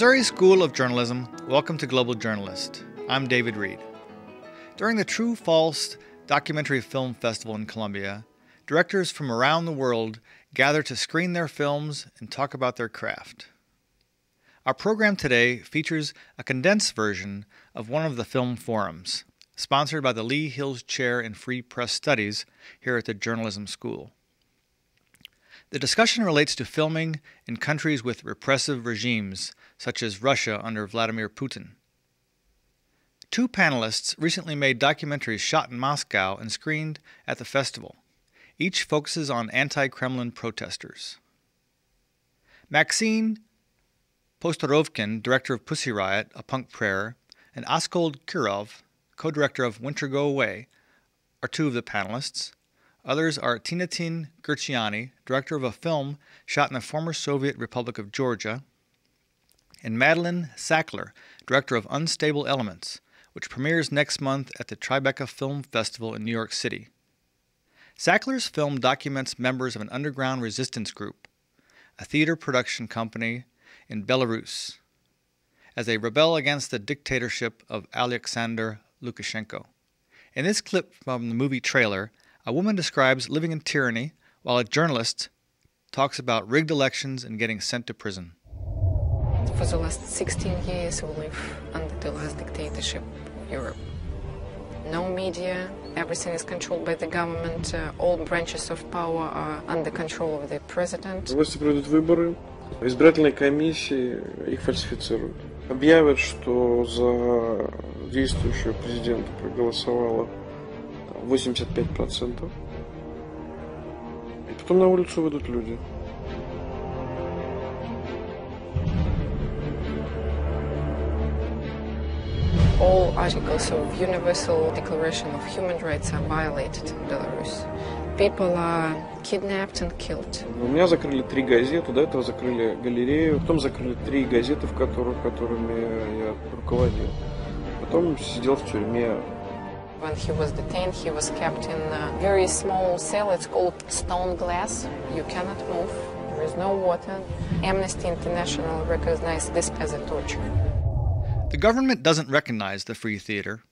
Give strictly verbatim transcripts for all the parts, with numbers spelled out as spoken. Missouri School of Journalism, welcome to Global Journalist. I'm David Reed. During the True/False Documentary Film Festival in Columbia, directors from around the world gather to screen their films and talk about their craft. Our program today features a condensed version of one of the film forums, sponsored by the Lee Hills Chair in Free Press Studies here at the Journalism School. The discussion relates to filming in countries with repressive regimes, such as Russia under Vladimir Putin. Two panelists recently made documentaries shot in Moscow and screened at the festival. Each focuses on anti-Kremlin protesters. Maxim Pozdorovkin, director of Pussy Riot, A Punk Prayer, and Askold Kurov, co-director of Winter Go Away, are two of the panelists. Others are Tinatin Gurchiani, director of a film shot in the former Soviet Republic of Georgia, and Madeleine Sackler, director of Unstable Elements, which premieres next month at the Tribeca Film Festival in New York City. Sackler's film documents members of an underground resistance group, a theater production company in Belarus, as they rebel against the dictatorship of Alexander Lukashenko. In this clip from the movie trailer, a woman describes living in tyranny, while a journalist talks about rigged elections and getting sent to prison. For the last sixteen years, we live under the last dictatorship of Europe. No media, everything is controlled by the government, uh, all branches of power are under control of the president. Власти проведут выборы, избирательные комиссии их фальсифицируют. Объявят, что за действующего президента проголосовало восемьдесят пять процентов. И потом на улицу выйдут люди. All articles of Universal Declaration of Human Rights are violated in Belarus. People are kidnapped and killed. У меня закрыли три газеты, до этого закрыли галерею, потом закрыли три газеты, в которых, которыми я руководил. Потом сидел в тюрьме. When he was detained, he was kept in a very small cell. It's called stone glass. You cannot move. There is no water. Amnesty International recognized this as a torture. The government doesn't recognize the free theater.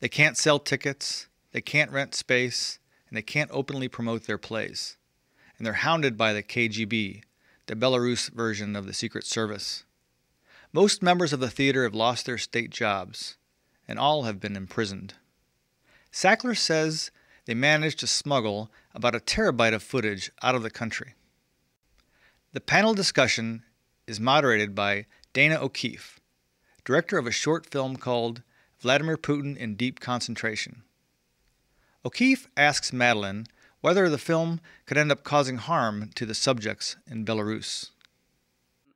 They can't sell tickets, they can't rent space, and they can't openly promote their plays. And they're hounded by the K G B, the Belarus version of the Secret Service. Most members of the theater have lost their state jobs, and all have been imprisoned. Sackler says they managed to smuggle about a terabyte of footage out of the country. The panel discussion is moderated by Dana O'Keefe, director of a short film called Vladimir Putin in Deep Concentration. O'Keefe asks Madeleine whether the film could end up causing harm to the subjects in Belarus.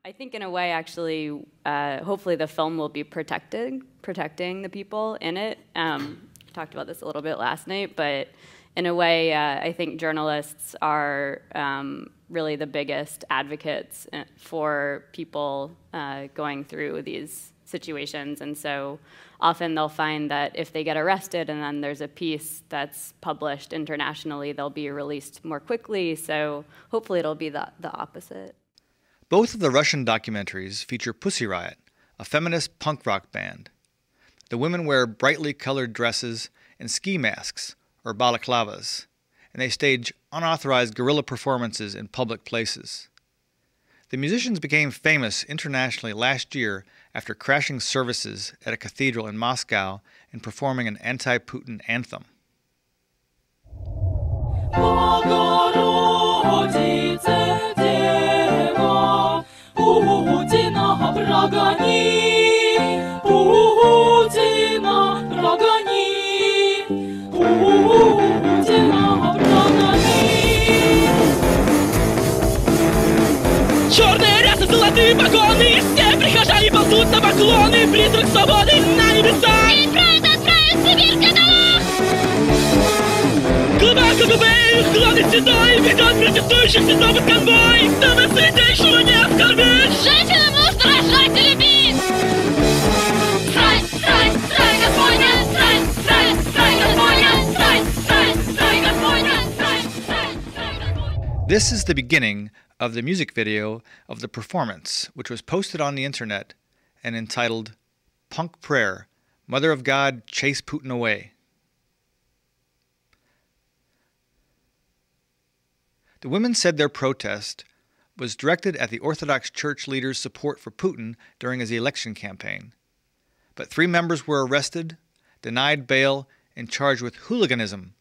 I think in a way, actually, uh, hopefully the film will be protected, protecting the people in it. Um, talked about this a little bit last night, but in a way, uh, I think journalists are um, really the biggest advocates for people uh, going through these situations, and so often they'll find that if they get arrested and then there's a piece that's published internationally, they'll be released more quickly, so hopefully it'll be the, the opposite. Both of the Russian documentaries feature Pussy Riot, a feminist punk rock band. The women wear brightly colored dresses and ski masks, or balaclavas, and they stage unauthorized guerrilla performances in public places. The musicians became famous internationally last year after crashing services at a cathedral in Moscow and performing an anti-Putin anthem. This is the beginning of the music video of the performance, which was posted on the internet and entitled Punk Prayer, Mother of God, Chase Putin Away. The women said their protest was directed at the Orthodox Church leader's support for Putin during his election campaign. But three members were arrested, denied bail, and charged with hooliganism,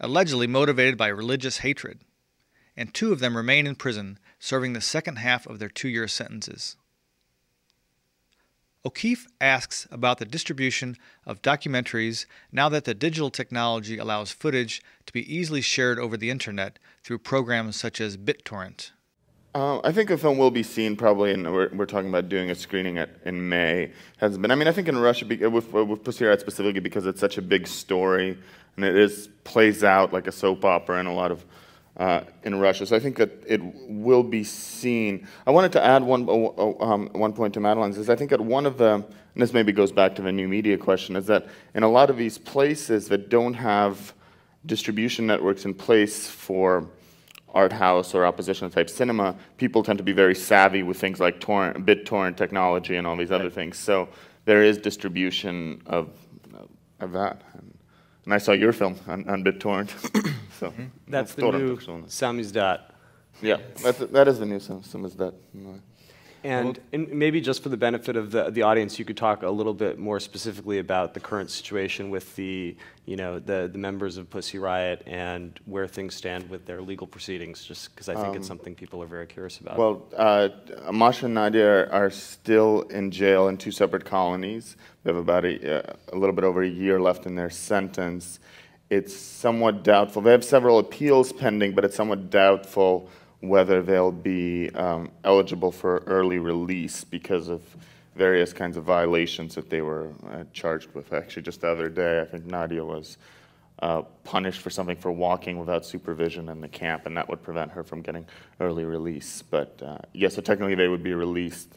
allegedly motivated by religious hatred. And two of them remain in prison, serving the second half of their two-year sentences. O'Keefe asks about the distribution of documentaries now that the digital technology allows footage to be easily shared over the internet through programs such as BitTorrent. Uh, I think a film will be seen probably, and we're, we're talking about doing a screening at, in May. Hasn't been. I mean, I think in Russia, with, with Pussy Riot specifically, because it's such a big story, and it is plays out like a soap opera in a lot of uh, in Russia. So I think that it will be seen. I wanted to add one um, one point to Madeleine's is I think that one of the, and this maybe goes back to the new media question, is that in a lot of these places that don't have distribution networks in place for art house or opposition type cinema, people tend to be very savvy with things like torrent, BitTorrent technology and all these other things. So there is distribution of, of that. And, and I saw your film on, on BitTorrent. So that's the new Samizdat. Yeah, that's, that is the new Samizdat. And, and maybe just for the benefit of the, the audience, you could talk a little bit more specifically about the current situation with the, you know, the, the members of Pussy Riot and where things stand with their legal proceedings, just because I think um, it's something people are very curious about. Well, uh, Masha and Nadia are, are still in jail in two separate colonies. They have about a, uh, a little bit over a year left in their sentence. It's somewhat doubtful. They have several appeals pending, but it's somewhat doubtful whether they'll be um, eligible for early release because of various kinds of violations that they were uh, charged with. Actually, just the other day, I think Nadia was uh, punished for something for walking without supervision in the camp, and that would prevent her from getting early release. But uh, yeah, so technically they would be released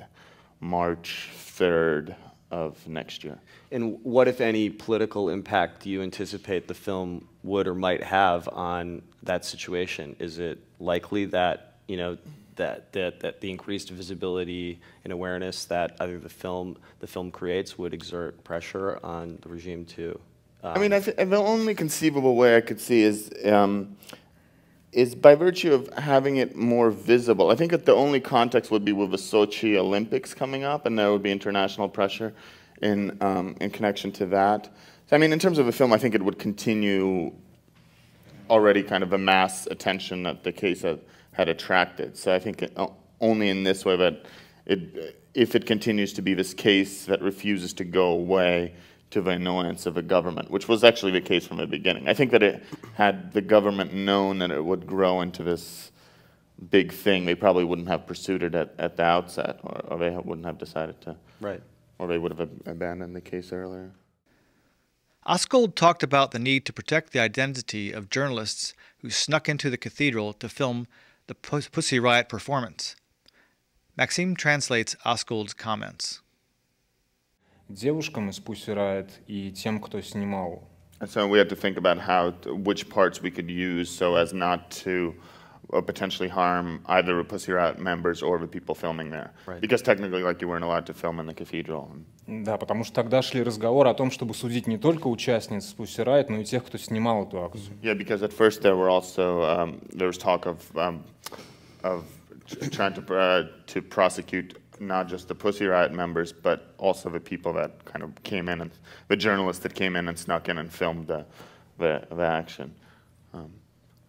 March third of next year. And what, if any, political impact do you anticipate the film would or might have on that situation? Is it likely that, you know, that, that, that the increased visibility and awareness that either the film, the film creates would exert pressure on the regime too? Um, I mean, I th the only conceivable way I could see is, um, is by virtue of having it more visible. I think that the only context would be with the Sochi Olympics coming up, and there would be international pressure in, um, in connection to that. So, I mean, in terms of a film, I think it would continue already kind of the mass attention that the case had, had attracted. So I think it, only in this way that it, if it continues to be this case that refuses to go away to the annoyance of a government, which was actually the case from the beginning. I think that it, had the government known that it would grow into this big thing, they probably wouldn't have pursued it at, at the outset, or, or they wouldn't have decided to. Right. Or they would have ab abandoned the case earlier. Askold talked about the need to protect the identity of journalists who snuck into the cathedral to film the Pussy Riot performance. Maxim translates Askold's comments. And so we had to think about how, which parts we could use so as not to potentially harm either the Pussy Riot members or the people filming there. Right. Because technically, like, you weren't allowed to film in the cathedral. Да, потому что тогда шли разговоры о том, чтобы судить не только участниц Pussy Riot, но и тех, кто снимал эту акцию. Yeah, because at first there were also um, there was talk of um, of trying to uh, to prosecute not just the Pussy Riot members, but also the people that kind of came in, and the journalists that came in and snuck in and filmed the, the, the action. Um,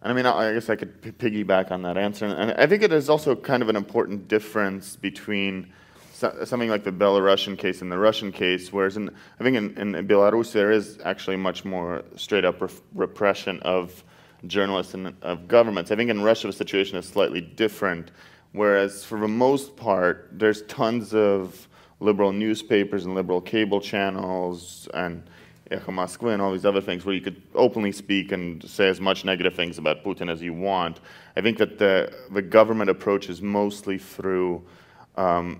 and I mean, I guess I could piggyback on that answer. And I think it is also kind of an important difference between so, something like the Belarusian case and the Russian case, whereas in, I think in, in Belarus there is actually much more straight-up re repression of journalists and of governments. I think in Russia the situation is slightly different. Whereas for the most part, there's tons of liberal newspapers and liberal cable channels and Echo Moskvy and all these other things where you could openly speak and say as much negative things about Putin as you want. I think that the, the government approach is mostly through, um,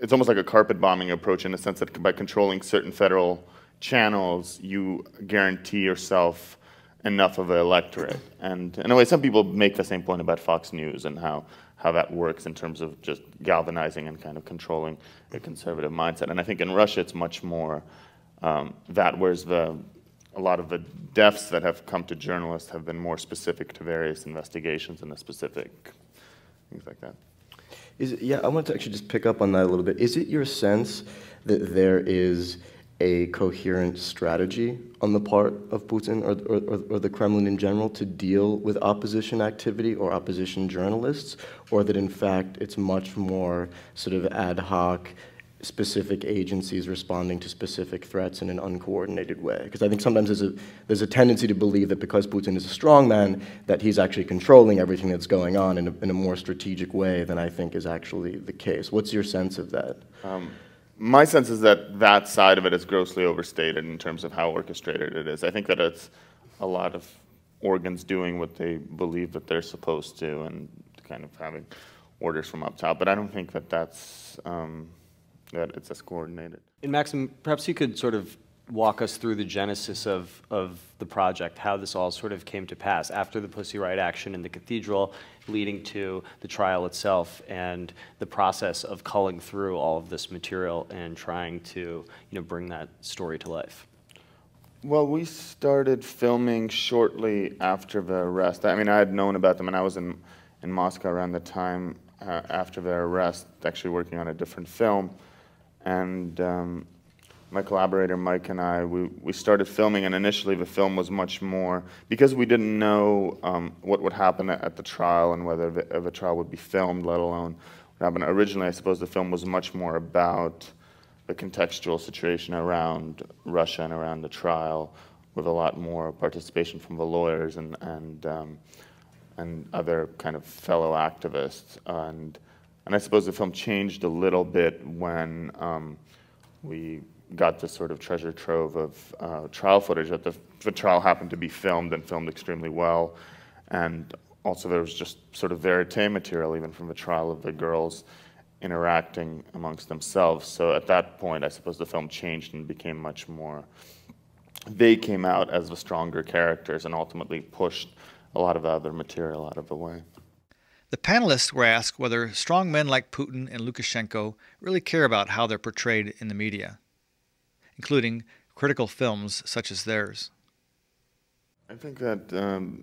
it's almost like a carpet bombing approach in the sense that by controlling certain federal channels, you guarantee yourself enough of an electorate. And in a way, some people make the same point about Fox News and how how that works in terms of just galvanizing and kind of controlling a conservative mindset. And I think in Russia it's much more um, that, whereas the, a lot of the deaths that have come to journalists have been more specific to various investigations and the specific things like that. Is it, yeah, I want to actually just pick up on that a little bit. Is it your sense that there is a coherent strategy on the part of Putin or, or, or the Kremlin in general to deal with opposition activity or opposition journalists, or that in fact it's much more sort of ad hoc, specific agencies responding to specific threats in an uncoordinated way? Because I think sometimes there's a, there's a tendency to believe that because Putin is a strongman, that he's actually controlling everything that's going on in a, in a more strategic way than I think is actually the case. What's your sense of that? Um, My sense is that that side of it is grossly overstated in terms of how orchestrated it is. I think that it's a lot of organs doing what they believe that they're supposed to and kind of having orders from up top. But I don't think that that's, um, that it's as coordinated. And Maxim, perhaps you could sort of walk us through the genesis of, of the project, how this all sort of came to pass after the Pussy Riot action in the cathedral, leading to the trial itself and the process of culling through all of this material and trying to, you know, bring that story to life. Well, we started filming shortly after the arrest. I mean, I had known about them, and I was in, in Moscow around the time uh, after their arrest, actually working on a different film, and um, my collaborator Mike and I, we, we started filming, and initially the film was much more, because we didn't know um, what would happen at the trial and whether the, the trial would be filmed, let alone what happened. Originally, I suppose the film was much more about the contextual situation around Russia and around the trial, with a lot more participation from the lawyers and, and, um, and other kind of fellow activists. And, and I suppose the film changed a little bit when um, we got this sort of treasure trove of uh, trial footage that the, the trial happened to be filmed and filmed extremely well. And also there was just sort of verite material even from the trial of the girls interacting amongst themselves. So at that point, I suppose the film changed and became much more, they came out as the stronger characters and ultimately pushed a lot of other material out of the way. The panelists were asked whether strong men like Putin and Lukashenko really care about how they're portrayed in the media, including critical films such as theirs. I think that um,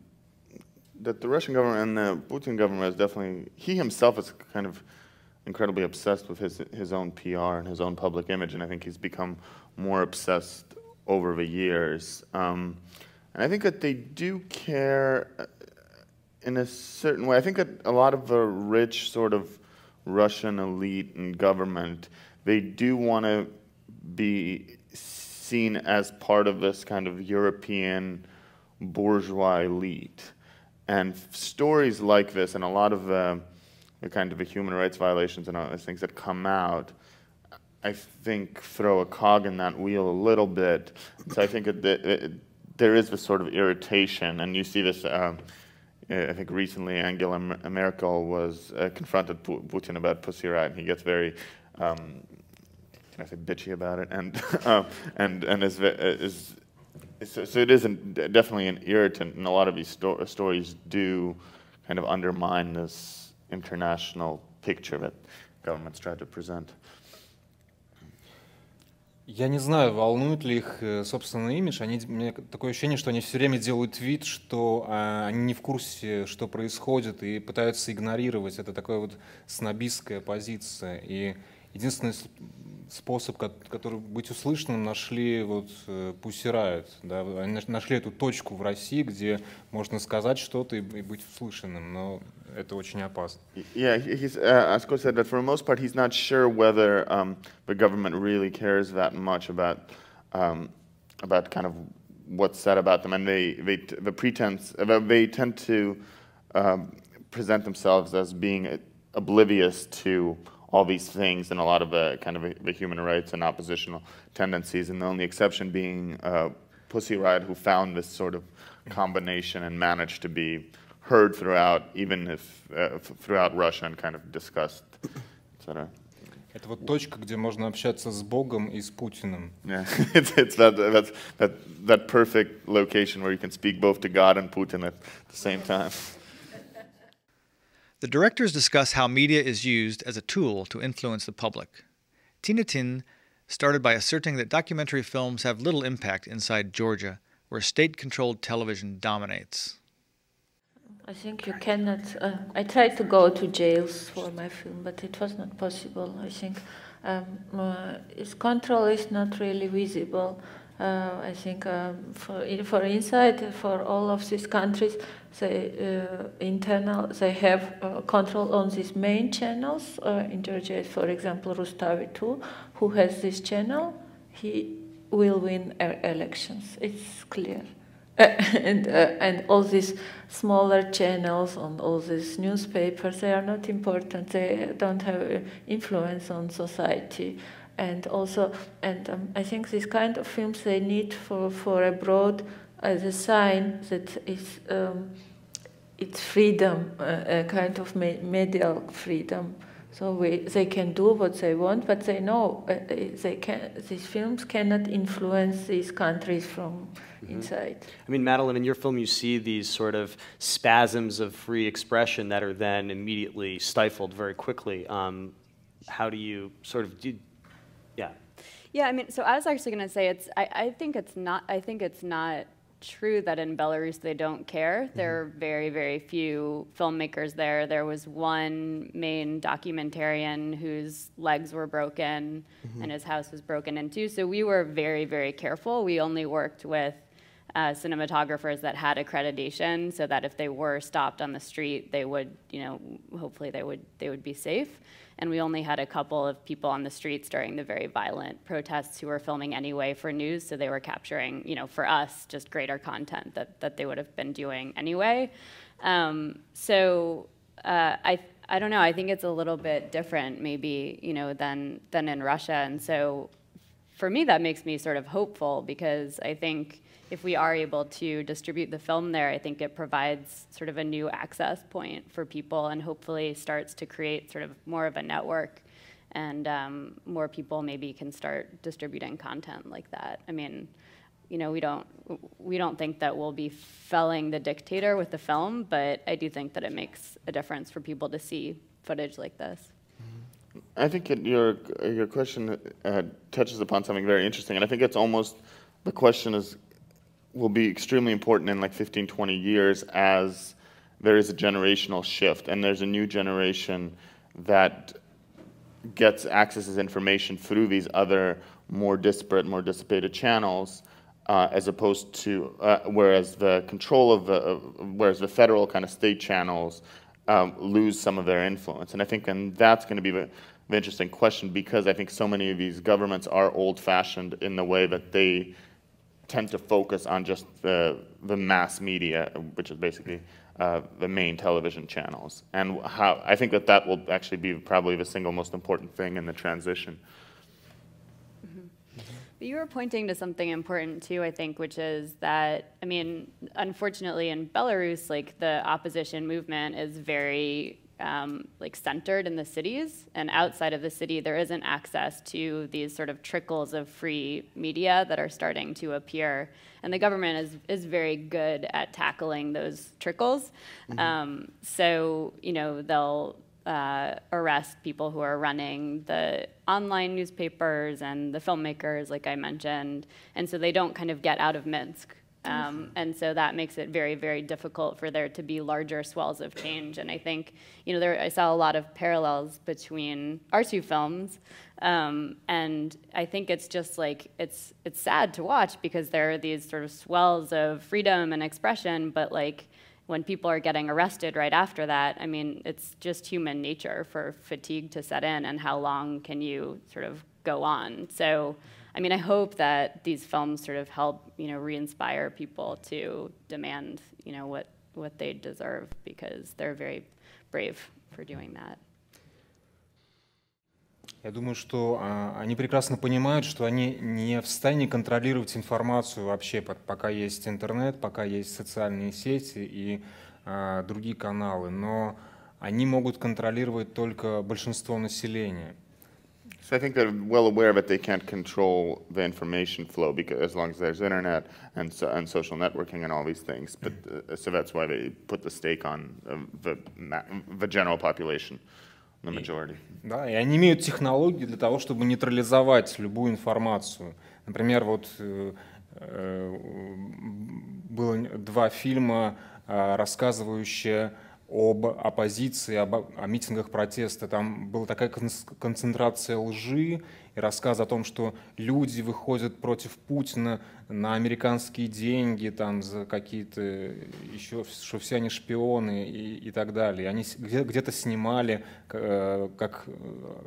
that the Russian government and the Putin government is definitely, he himself is kind of incredibly obsessed with his his own P R and his own public image, and I think he's become more obsessed over the years. Um, and I think that they do care in a certain way. I think that a lot of the rich sort of Russian elite and government, they do want to be seen as part of this kind of European bourgeois elite. And stories like this and a lot of the, the kind of the human rights violations and all those things that come out, I think throw a cog in that wheel a little bit. So I think it, it, it, there is this sort of irritation, and you see this, um, I think recently Angela Merkel was uh, confronted Putin about Pussy Riot, and he gets very, um, I say bitchy about it, and um, and and is, is, is so, so it isn't definitely an irritant, and a lot of these sto stories do kind of undermine this international picture that governments try to present. Я не знаю, волнует ли их собственный имидж. Они, у меня такое ощущение, что они все время делают вид, что а, они не в курсе, что происходит, и пытаются игнорировать. Это такая вот снобистская позиция. И единственный способ, который быть услышанным, нашли вот Pussy Riot. Да? Они нашли эту точку в России, где можно сказать что-то и быть услышанным, но это очень опасно. Yeah, he's, uh, Askold said that for the most part he's not sure whether um, the government really cares that much about um, about kind of what's said about them, and they they the pretense they tend to um, present themselves as being oblivious to all these things and a lot of the kind of the human rights and oppositional tendencies, and the only exception being uh, Pussy Riot, who found this sort of combination and managed to be heard throughout, even if uh, throughout Russia, and kind of discussed, et cetera. Это вот точка, где можно общаться с Богом и с Путиным. Yeah, it's, it's that, that that that perfect location where you can speak both to God and Putin at the same time. The directors discuss how media is used as a tool to influence the public. Tinatin started by asserting that documentary films have little impact inside Georgia, where state-controlled television dominates. I think you cannot... Uh, I tried to go to jails for my film, but it was not possible, I think. Um, uh, its control is not really visible. Uh, I think um, for for inside for all of these countries, they uh, internal they have uh, control on these main channels. Uh, in Georgia, for example, Rustavi too, who has this channel, he will win elections. It's clear, uh, and uh, and all these smaller channels on all these newspapers, they are not important. They don't have influence on society. And also, and um, I think these kind of films they need for for abroad as a sign that it's um, it's freedom, uh, a kind of media freedom. So we, they can do what they want, but they know uh, they can. These films cannot influence these countries from mm-hmm. inside. I mean, Madeleine, in your film, you see these sort of spasms of free expression that are then immediately stifled very quickly. Um, how do you sort of do? Yeah. Yeah, I mean, so I was actually going to say it's. I, I think it's not. I think it's not true that in Belarus they don't care. Mm-hmm. There are very, very few filmmakers there. There was one main documentarian whose legs were broken mm-hmm. and his house was broken into. So we were very, very careful. We only worked with uh, cinematographers that had accreditation, so that if they were stopped on the street, they would, you know, hopefully they would they would be safe. And we only had a couple of people on the streets during the very violent protests who were filming anyway for news, so they were capturing, you know, for us, just greater content that, that they would have been doing anyway. Um, so uh, I, I don't know, I think it's a little bit different maybe, you know, than, than in Russia. And so for me, that makes me sort of hopeful because I think if we are able to distribute the film there, I think it provides sort of a new access point for people and hopefully starts to create sort of more of a network and um, more people maybe can start distributing content like that. I mean, you know, we don't, we don't think that we'll be felling the dictator with the film, but I do think that it makes a difference for people to see footage like this. I think it, your, your question uh, touches upon something very interesting, and I think it's almost, the question is, will be extremely important in like fifteen, twenty years as there is a generational shift and there's a new generation that gets access to information through these other more disparate, more dissipated channels uh, as opposed to, uh, whereas the control of the, uh, whereas the federal kind of state channels um, lose some of their influence. And I think and that's going to be the, the interesting question because I think so many of these governments are old-fashioned in the way that they tend to focus on just the, the mass media, which is basically uh, the main television channels. And how, I think that that will actually be probably the single most important thing in the transition. Mm-hmm. But you were pointing to something important too, I think, which is that, I mean, unfortunately in Belarus, like the opposition movement is very Um, like centered in the cities, and outside of the city there isn't access to these sort of trickles of free media that are starting to appear, and the government is, is very good at tackling those trickles. Mm-hmm. um, so you know they'll uh, arrest people who are running the online newspapers and the filmmakers like I mentioned, and so they don't kind of get out of Minsk. Um, and so that makes it very, very difficult for there to be larger swells of change. And I think, you know, there, I saw a lot of parallels between our two films. Um, and I think it's just like, it's, it's sad to watch because there are these sort of swells of freedom and expression, but like when people are getting arrested right after that, I mean, it's just human nature for fatigue to set in and how long can you sort of go on. So. I mean, I hope that these films sort of help, you know, re-inspire people to demand, you know, what, what they deserve because they're very brave for doing that. Я думаю, что они прекрасно понимают, что они не в состоянии контролировать информацию вообще, пока есть интернет, пока есть социальные сети и другие каналы, но они могут контролировать только большинство населения. So I think they're well aware that they can't control the information flow because as long as there's internet and so, and social networking and all these things. But uh, so that's why they put the stake on uh, the the general population, the majority. И, да, и они имеют технологии для того, чтобы нейтрализовать любую информацию. Например, вот э, э, было два фильма, э, рассказывающие об оппозиции, об, о митингах протеста. Там была такая концентрация лжи и рассказ о том, что люди выходят против Путина на американские деньги, там за какие-то еще, что все они шпионы и, и так далее. Они где-то снимали, как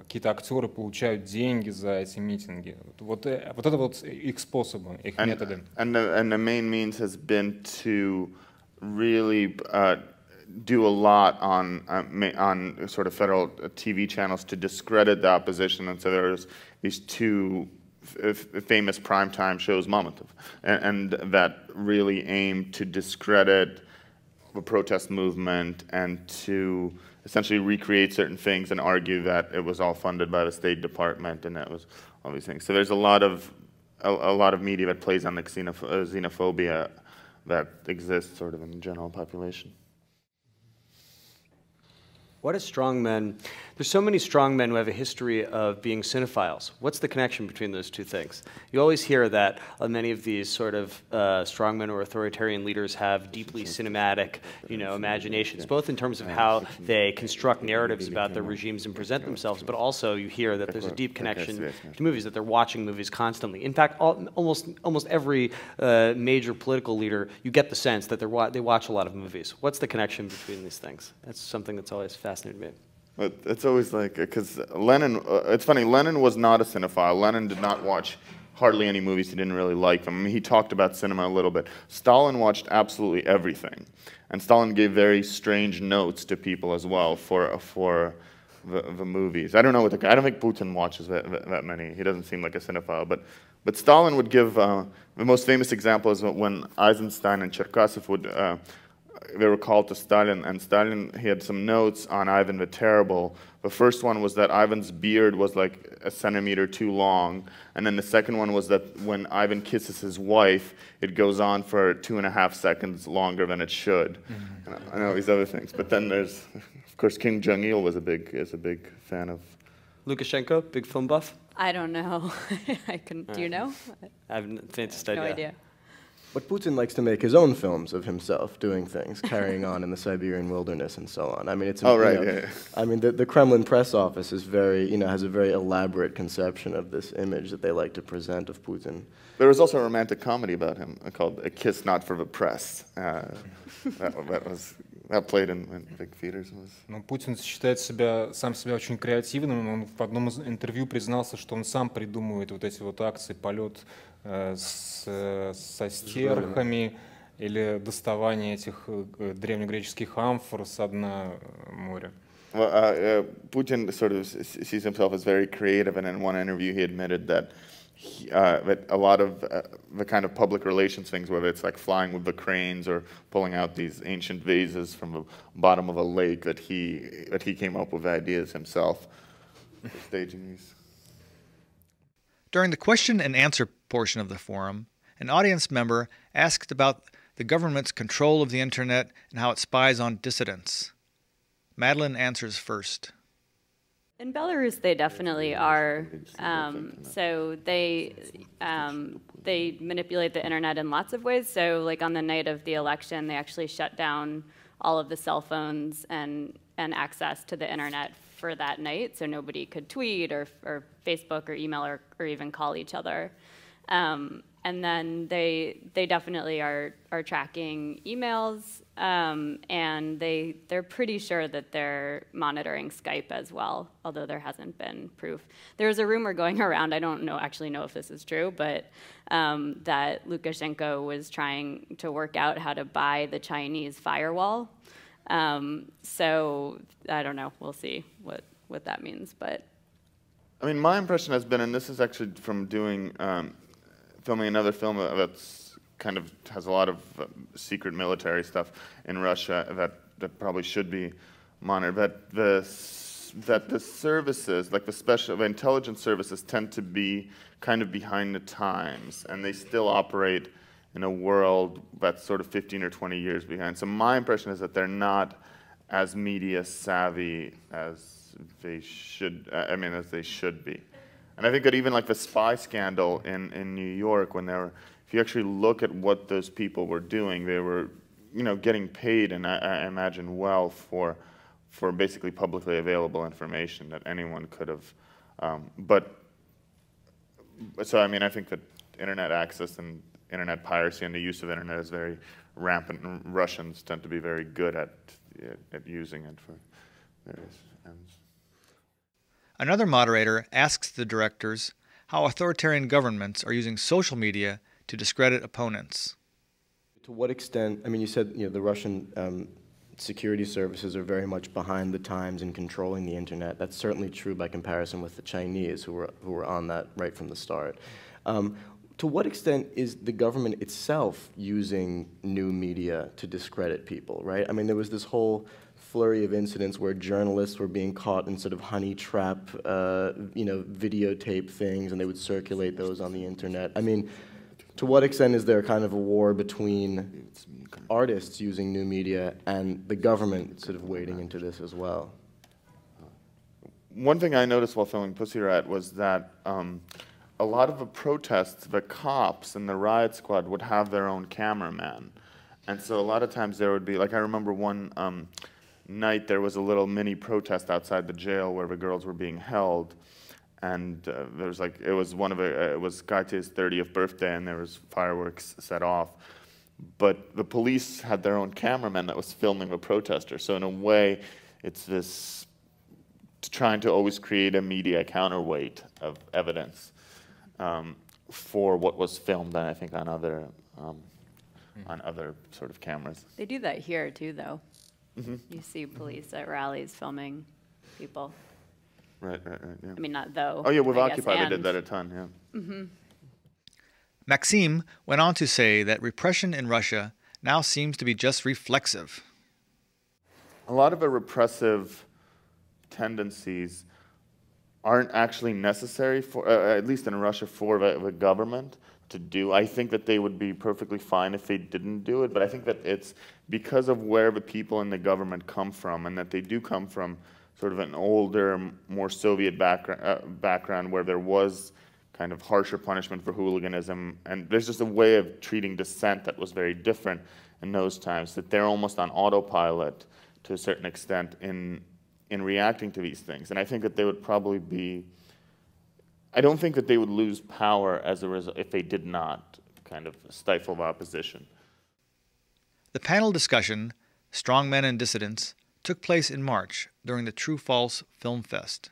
какие-то актеры получают деньги за эти митинги. Вот, вот это вот их способы, их and, методы. And the, and the main means has been to really, uh, do a lot on uh, on sort of federal T V channels to discredit the opposition, and so there's these two f famous primetime shows, Mamatov, and, and that really aim to discredit the protest movement and to essentially recreate certain things and argue that it was all funded by the State Department and that was all these things. So there's a lot of a, a lot of media that plays on the xenoph uh, xenophobia that exists sort of in the general population. What is strongmen? There's so many strongmen who have a history of being cinephiles. What's the connection between those two things? You always hear that uh, many of these sort of uh, strongmen or authoritarian leaders have deeply cinematic, you know, imaginations, both in terms of how they construct narratives about their regimes and present themselves, but also you hear that there's a deep connection to movies, that they're watching movies constantly. In fact, all, almost almost every uh, major political leader, you get the sense that they're wa they watch a lot of movies. What's the connection between these things? That's something that's always fascinating. Well, it's always like, because Lenin, uh, it's funny, Lenin was not a cinephile. Lenin did not watch hardly any movies. He didn't really like them. I mean, he talked about cinema a little bit. Stalin watched absolutely everything. And Stalin gave very strange notes to people as well for, for the, the movies. I don't know what the, I don't think Putin watches that, that, that many. He doesn't seem like a cinephile. But, but Stalin would give, uh, the most famous example is when Eisenstein and Cherkasov would, uh, they were called to Stalin, and Stalin, he had some notes on Ivan the Terrible. The first one was that Ivan's beard was like a centimeter too long, and then the second one was that when Ivan kisses his wife, it goes on for two and a half seconds longer than it should. Mm-hmm. And, and all these other things. But then there's, of course, Kim Jong Il was a big, is a big fan of... Lukashenko, big film buff? I don't know. I couldn't, right. Do you know? I have no idea. idea. But Putin likes to make his own films of himself doing things, carrying on in the Siberian wilderness and so on. I mean, it's oh, right, know, yeah, yeah. I mean, the, the Kremlin press office is very, you know, has a very elaborate conception of this image that they like to present of Putin. There was also a romantic comedy about him called A Kiss Not for the Press. Uh, that, that was that played in, in big theaters. No, Putin считает себя сам себя очень креативным. Он в одном из интервью признался, что он сам придумывает вот эти вот акции, полет. С, со стерхами или доставание этих древнегреческих амфор с дна моря. Well, uh, uh, Putin sort of sees himself as very creative, and in one interview he admitted that, he, uh, that a lot of uh, the kind of public relations things, whether it's like flying with the cranes or pulling out these ancient vases from the bottom of a lake, that he that he came up with ideas himself for staging these. During the question and answer portion of the forum, an audience member asked about the government's control of the internet and how it spies on dissidents. Madeleine answers first. In Belarus, they definitely are. Um, so they um, they manipulate the internet in lots of ways. So, like on the night of the election, they actually shut down all of the cell phones and and access to the internet for that night, so nobody could tweet or, or Facebook or email or, or even call each other. Um, and then they they definitely are are tracking emails, um, and they they're pretty sure that they're monitoring Skype as well, although there hasn't been proof. There's a rumor going around, I don't know actually know if this is true, but um, that Lukashenko was trying to work out how to buy the Chinese firewall. Um, so I don't know. We'll see what, what that means. But I mean, my impression has been, and this is actually from doing um, filming another film that's kind of has a lot of uh, secret military stuff in Russia that that probably should be monitored. But the that the services, like the special, the intelligence services, tend to be kind of behind the times, and they still operate in a world that's sort of fifteen or twenty years behind. So my impression is that they're not as media savvy as they should. Uh, I mean, as they should be. And I think that even like the spy scandal in in New York, when they were, if you actually look at what those people were doing, they were, you know, getting paid, and I, I imagine well for. for basically publicly available information that anyone could have, um, but, so I mean, I think that internet access and internet piracy and the use of internet is very rampant, and Russians tend to be very good at, at using it for various ends. Another moderator asks the directors how authoritarian governments are using social media to discredit opponents. To what extent, I mean, you said, you know, the Russian um, security services are very much behind the times in controlling the internet. That's certainly true by comparison with the Chinese, who were, who were on that right from the start. Um, to what extent is the government itself using new media to discredit people, right? I mean, there was this whole flurry of incidents where journalists were being caught in sort of honey trap, uh, you know, videotape things, and they would circulate those on the internet. I mean, to what extent is there kind of a war between artists using new media and the government sort of wading into this as well? One thing I noticed while filming Pussy Riot was that um, a lot of the protests, the cops and the riot squad would have their own cameraman. And so a lot of times there would be, like I remember one um, night there was a little mini protest outside the jail where the girls were being held. And uh, there was like, it was one of a, uh, it was Kate's thirtieth birthday, and there was fireworks set off. But the police had their own cameraman that was filming the protester. So in a way, it's this trying to always create a media counterweight of evidence um, for what was filmed, and I think on other, um, on other sort of cameras. They do that here too, though. Mm-hmm. You see police at rallies filming people. Right, right, right. Yeah. I mean, not though. Oh, yeah, with Occupy, they did that a ton, yeah. Mm-hmm. Maxim went on to say that repression in Russia now seems to be just reflexive. A lot of the repressive tendencies aren't actually necessary, for, uh, at least in Russia, for the, the government to do. I think that they would be perfectly fine if they didn't do it, but I think that it's because of where the people in the government come from, and that they do come from sort of an older, more Soviet background, uh, background where there was kind of harsher punishment for hooliganism, and there's just a way of treating dissent that was very different in those times, that they're almost on autopilot to a certain extent in, in reacting to these things. And I think that they would probably be, I don't think that they would lose power as a result if they did not kind of stifle the opposition. The panel discussion, Strongmen and Dissidents, took place in March during the True/False Film Fest.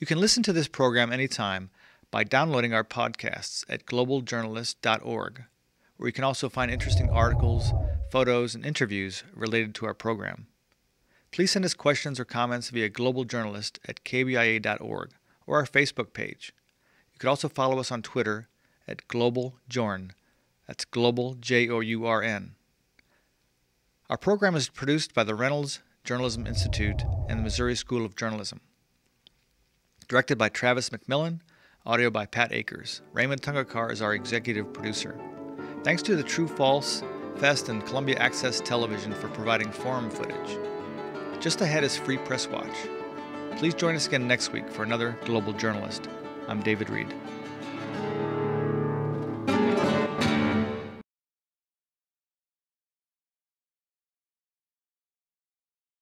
You can listen to this program anytime by downloading our podcasts at global journalist dot org, where you can also find interesting articles, photos, and interviews related to our program. Please send us questions or comments via global journalist at k b i a dot org or our Facebook page. You can also follow us on Twitter at globaljorn. That's global, J O U R N. Our program is produced by the Reynolds Journalism Institute and the Missouri School of Journalism. Directed by Travis McMillan, audio by Pat Akers. Raymond Tungakar is our executive producer. Thanks to the True False Fest and Columbia Access Television for providing forum footage. Just ahead is Free Press Watch. Please join us again next week for another Global Journalist. I'm David Reed.